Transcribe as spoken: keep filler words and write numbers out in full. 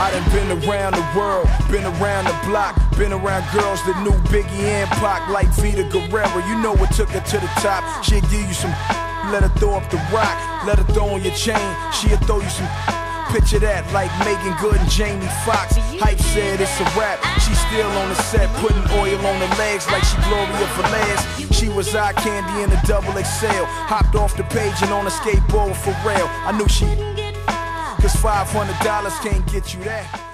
I done been around the world, been around the block, been around girls that knew Biggie and Pac, like Vida Guerra. You know what took her to the top. She'll give you some, let her throw up the rock, let her throw on your chain, she'll throw you some. Picture that, like Megan Good and Jamie Foxx. Hype said it's a rap. She still on the set, putting oil on her legs like she Gloria Velez. She was eye candy in a double X L. Hopped off the page and on a skateboard for real. I knew she, cause five hundred dollars can't get you that.